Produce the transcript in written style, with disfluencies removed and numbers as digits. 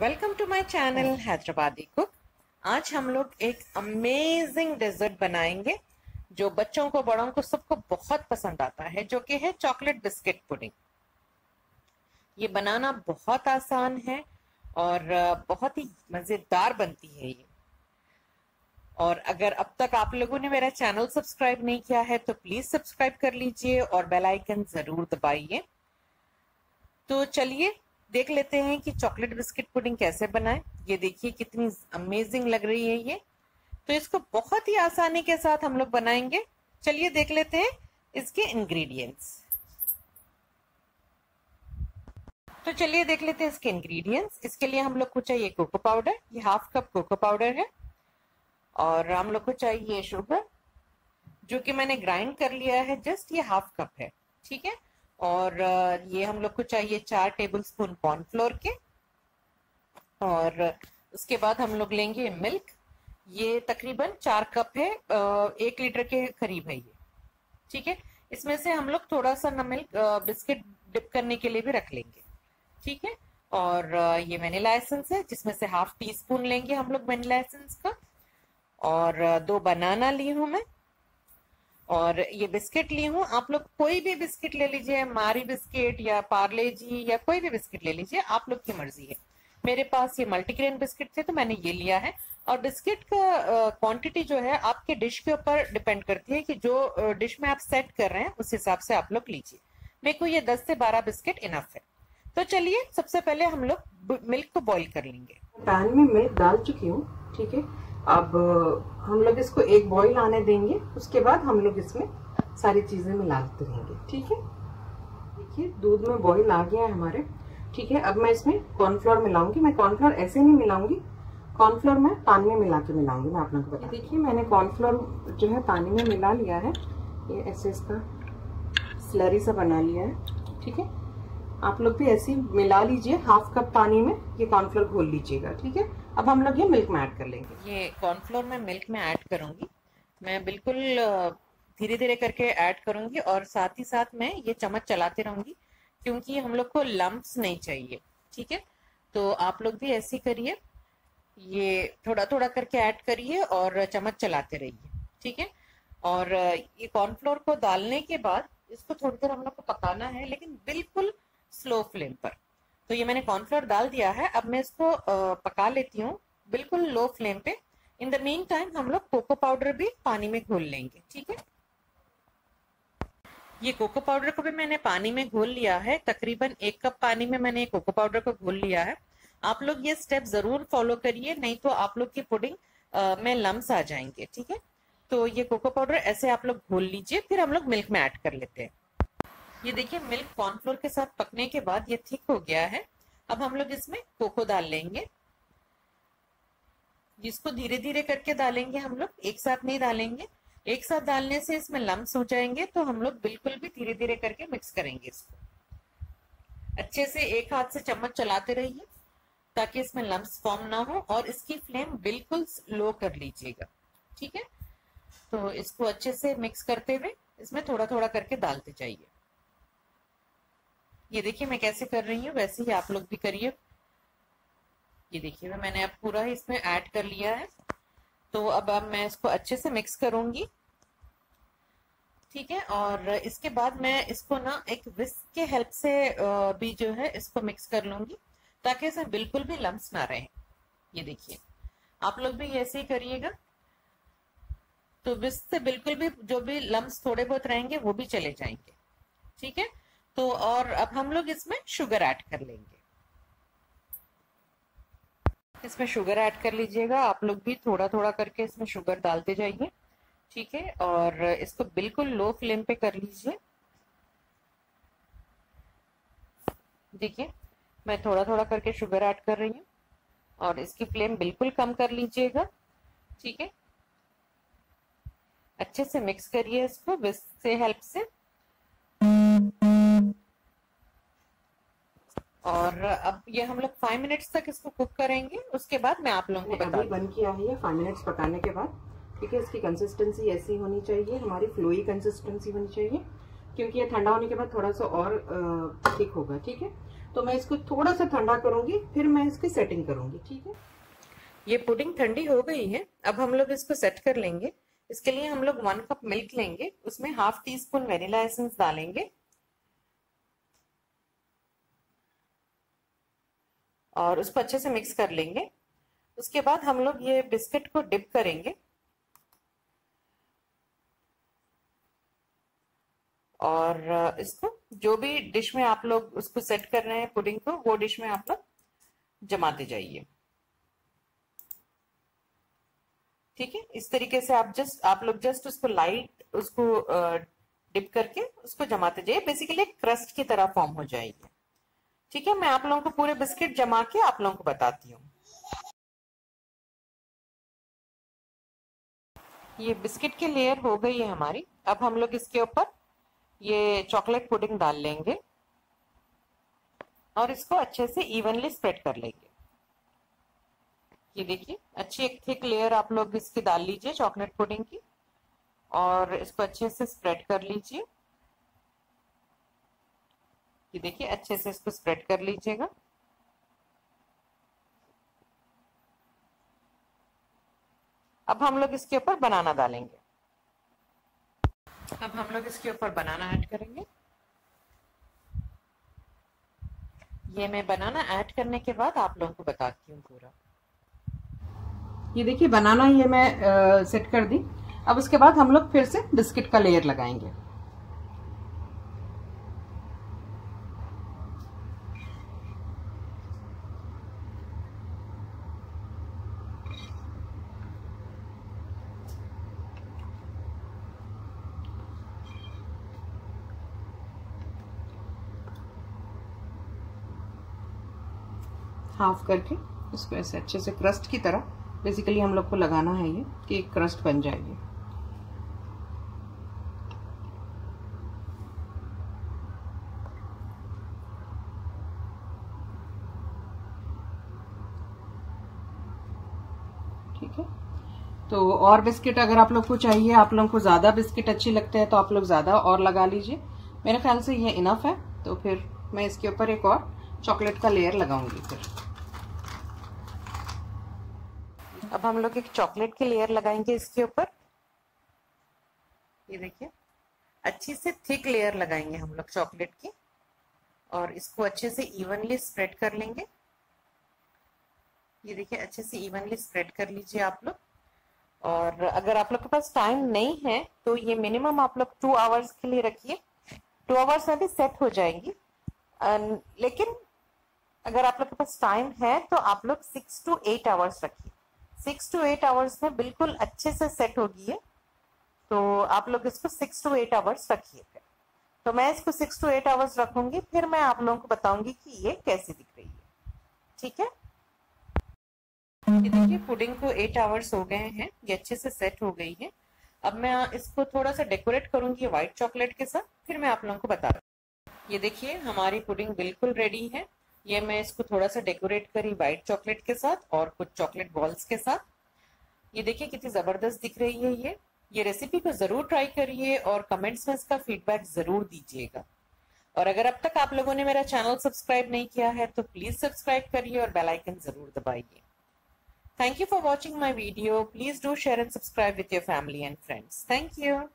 Welcome to my channel Hyderabadi cook. आज हम लोग एक अमेजिंग डेजर्ट बनाएंगे जो बच्चों को, बड़ों को, सबको बहुत पसंद आता है, जो कि है चॉकलेट बिस्किट पुडिंग। ये बनाना बहुत आसान है और बहुत ही मजेदार बनती है ये। और अगर अब तक आप लोगों ने मेरा चैनल सब्सक्राइब नहीं किया है तो प्लीज सब्सक्राइब कर लीजिए और बेल आइकन जरूर दबाइए। तो चलिए देख लेते हैं कि चॉकलेट बिस्किट पुडिंग कैसे बनाएं। ये देखिए कितनी अमेजिंग लग रही है ये। तो इसको बहुत ही आसानी के साथ हम लोग बनाएंगे। चलिए देख लेते हैं इसके इंग्रेडिएंट्स। तो चलिए देख लेते हैं इसके इंग्रेडिएंट्स। इसके लिए हम लोग को चाहिए कोको पाउडर, ये हाफ कप कोको पाउडर है। और हम लोग को चाहिए शुगर, जो कि मैंने ग्राइंड कर लिया है, जस्ट ये हाफ कप है, ठीक है। और ये हम लोग को चाहिए 4 टेबलस्पून कॉर्नफ्लोर के। और उसके बाद हम लोग लेंगे मिल्क, ये तकरीबन 4 कप है, 1 लीटर के करीब है ये, ठीक है। इसमें से हम लोग थोड़ा सा ना मिल्क बिस्किट डिप करने के लिए भी रख लेंगे, ठीक है। और ये वेनिला एसेंस है, जिसमें से हाफ टीस्पून लेंगे हम लोग वेनिला एसेंस का। और 2 बनाना ली हूँ मैं। और ये बिस्किट ली हूँ, आप लोग कोई भी बिस्किट ले लीजिए, मारी बिस्किट या पार्ले जी या कोई भी बिस्किट ले लीजिए, आप लोग की मर्जी है। मेरे पास ये मल्टीग्रेन बिस्किट थे तो मैंने ये लिया है। और बिस्किट का क्वांटिटी जो है आपके डिश के ऊपर डिपेंड करती है कि जो डिश में आप सेट कर रहे हैं उस हिसाब से आप लोग लीजिए। मेरे को ये 10 से 12 बिस्किट इनफ है। तो चलिए सबसे पहले हम लोग मिल्क को बॉइल कर लेंगे। पैन में मैं डाल चुकी हूँ, ठीक है। अब हम लोग इसको एक बॉईल आने देंगे, उसके बाद हम लोग इसमें सारी चीजें मिलाते रहेंगे, ठीक है। देखिए दूध में बॉईल आ गया है हमारे, ठीक है। अब मैं इसमें कॉर्नफ्लोर मिलाऊंगी। मैं कॉर्नफ्लोर ऐसे नहीं मिलाऊंगी, कॉर्नफ्लोर मैं पानी में मिला के मिलाऊंगी। मैं आप लोगों को बता, देखिए मैंने कॉर्नफ्लोर जो है पानी में मिला लिया है, ये ऐसे इसका स्लरी सा बना लिया है, ठीक है। आप लोग भी ऐसे मिला लीजिए, हाफ कप पानी में ये कॉर्नफ्लोर घोल लीजिएगा, ठीक है। अब हम लोग ये मिल्क में ऐड कर लेंगे। ये कॉर्नफ्लोर मैं मिल्क में ऐड करूंगी, मैं बिल्कुल धीरे धीरे करके ऐड करूंगी। और साथ ही साथ मैं ये चम्मच चलाते रहूंगी क्योंकि हम लोग को लम्प्स नहीं चाहिए, ठीक है। तो आप लोग भी ऐसे करिए, ये थोड़ा थोड़ा करके ऐड करिए और चम्मच चलाते रहिए, ठीक है। और ये कॉर्नफ्लोर को डालने के बाद इसको थोड़ी देर हम लोग को पकाना है, लेकिन बिल्कुल स्लो फ्लेम पर। तो ये मैंने कॉर्नफ्लोर डाल दिया है, अब मैं इसको पका लेती हूँ बिल्कुल लो फ्लेम पे। इन द मीन टाइम हम लोग कोको पाउडर भी पानी में घोल लेंगे, ठीक है। ये कोको पाउडर को भी मैंने पानी में घोल लिया है, तकरीबन 1 कप पानी में मैंने कोको पाउडर को घोल लिया है। आप लोग ये स्टेप जरूर फॉलो करिए, नहीं तो आप लोग की पुडिंग में लम्स आ जाएंगे, ठीक है। तो ये कोको पाउडर ऐसे आप लोग घोल लीजिए, फिर हम लोग मिल्क में ऐड कर लेते हैं। ये देखिए मिल्क कॉर्नफ्लोर के साथ पकने के बाद ये थिक हो गया है। अब हम लोग इसमें कोको डाल लेंगे, जिसको धीरे धीरे करके डालेंगे हम लोग, एक साथ नहीं डालेंगे। एक साथ डालने से इसमें लम्स हो जाएंगे, तो हम लोग बिल्कुल भी धीरे धीरे करके मिक्स करेंगे इसको अच्छे से। एक हाथ से चम्मच चलाते रहिए ताकि इसमें लम्स फॉर्म ना हो। और इसकी फ्लेम बिल्कुल लो कर लीजिएगा, ठीक है। तो इसको अच्छे से मिक्स करते हुए इसमें थोड़ा थोड़ा करके डालते जाइए। ये देखिए मैं कैसे कर रही हूँ, वैसे ही आप लोग भी करिए। ये देखिए मैंने अब पूरा इसमें ऐड कर लिया है। तो अब मैं इसको अच्छे से मिक्स करूंगी, ठीक है। और इसके बाद मैं इसको ना एक विस्क के हेल्प से भी जो है इसको मिक्स कर लूंगी ताकि इसमें बिल्कुल भी लम्स ना रहे। ये देखिए आप लोग भी ऐसे ही करिएगा। तो विस्क से बिल्कुल भी जो भी लम्स थोड़े बहुत रहेंगे वो भी चले जाएंगे, ठीक है। तो और अब हम लोग इसमें शुगर ऐड कर लेंगे। इसमें शुगर ऐड कर लीजिएगा, आप लोग भी थोड़ा थोड़ा करके इसमें शुगर डालते जाइए, ठीक है। और इसको बिल्कुल लो फ्लेम पे कर लीजिए। देखिए मैं थोड़ा थोड़ा करके शुगर ऐड कर रही हूँ और इसकी फ्लेम बिल्कुल कम कर लीजिएगा, ठीक है। अच्छे से मिक्स करिए इसको विस्क से हेल्प से। और अब ये हम लोग 5 मिनट्स तक इसको कुक करेंगे, उसके बाद मैं आप लोगों को बता दूं। बन किया है ये 5 मिनट्स पकाने के बाद, ठीक है। इसकी कंसिस्टेंसी ऐसी होनी चाहिए, हमारी फ्लोई कंसिस्टेंसी होनी चाहिए, क्योंकि ये ठंडा होने के बाद थोड़ा सा और थिक होगा, ठीक है। तो मैं इसको थोड़ा सा ठंडा करूंगी, फिर मैं इसकी सेटिंग करूंगी। ठीक है, ये पुडिंग ठंडी हो गई है। अब हम लोग इसको सेट कर लेंगे। इसके लिए हम लोग 1 कप मिल्क लेंगे, उसमें 1/2 टीस्पून वेनिला एसेंस डालेंगे और उसको अच्छे से मिक्स कर लेंगे। उसके बाद हम लोग ये बिस्किट को डिप करेंगे और इसको जो भी डिश में आप लोग उसको सेट कर रहे हैं पुडिंग को, वो डिश में आप लोग जमाते जाइए। ठीक है, इस तरीके से आप लोग जस्ट उसको लाइट डिप करके उसको जमाते जाइए। बेसिकली क्रस्ट की तरह फॉर्म हो जाएगी। ठीक है, मैं आप लोगों को पूरे बिस्किट जमा के आप लोगों को बताती हूँ। ये बिस्किट की लेयर हो गई है हमारी। अब हम लोग इसके ऊपर ये चॉकलेट पुडिंग डाल लेंगे और इसको अच्छे से इवनली स्प्रेड कर लेंगे। ये देखिए, अच्छी एक थिक लेयर आप लोग इसकी डाल लीजिए चॉकलेट पुडिंग की और इसको अच्छे से स्प्रेड कर लीजिए। ये देखिए, अच्छे से इसको स्प्रेड कर लीजिएगा। अब हम लोग इसके ऊपर बनाना डालेंगे। अब हम लोग इसके ऊपर बनाना ऐड करेंगे। ये मैं बनाना ऐड करने के बाद आप लोगों को बताती हूँ पूरा। ये देखिए, बनाना ये मैं सेट कर दी। अब उसके बाद हम लोग फिर से बिस्किट का लेयर लगाएंगे। हाफ करके इसको ऐसे अच्छे से क्रस्ट की तरह बेसिकली हम लोग को लगाना है ये कि एक क्रस्ट बन जाएगी। ठीक है, तो और बिस्किट अगर आप लोग को चाहिए, आप लोग को ज्यादा बिस्किट अच्छे लगते हैं तो आप लोग ज्यादा और लगा लीजिए। मेरे ख्याल से ये इनफ है। तो फिर मैं इसके ऊपर एक और चॉकलेट का लेयर लगाऊंगी। फिर अब हम लोग एक चॉकलेट की लेयर लगाएंगे इसके ऊपर। ये देखिए, अच्छी से थिक लेयर लगाएंगे हम लोग चॉकलेट की और इसको अच्छे से इवनली स्प्रेड कर लेंगे। ये देखिए, अच्छे से इवनली स्प्रेड कर लीजिए आप लोग। और अगर आप लोग के पास टाइम नहीं है तो ये मिनिमम आप लोग 2 आवर्स के लिए रखिए। 2 आवर्स में भी सेट हो जाएंगी। लेकिन अगर आप लोग के पास टाइम है तो आप लोग 6 to 8 आवर्स रखिए। 6 to 8 आवर्स में बिल्कुल अच्छे से सेट होगी है। तो आप लोग इसको 6 to 8 आवर्स रखिए। तो मैं इसको 6 to 8 आवर्स रखूंगी, फिर मैं आप लोगों को बताऊंगी कि ये कैसी दिख रही है। ठीक है, ये देखिए, पुडिंग को 8 आवर्स हो गए हैं। ये अच्छे से सेट हो गई है। अब मैं इसको थोड़ा सा डेकोरेट करूंगी व्हाइट चॉकलेट के साथ, फिर मैं आप लोगों को बता रहा हूँ। ये देखिए, हमारी पुडिंग बिल्कुल रेडी है। ये मैं इसको थोड़ा सा डेकोरेट करी व्हाइट चॉकलेट के साथ और कुछ चॉकलेट बॉल्स के साथ। ये देखिए, कितनी जबरदस्त दिख रही है ये। ये रेसिपी को जरूर ट्राई करिए और कमेंट्स में इसका फीडबैक जरूर दीजिएगा। और अगर अब तक आप लोगों ने मेरा चैनल सब्सक्राइब नहीं किया है तो प्लीज सब्सक्राइब करिए और बेल आइकन जरूर दबाइए। Thank you for watching my video. Please do share and subscribe with your family and friends. Thank you.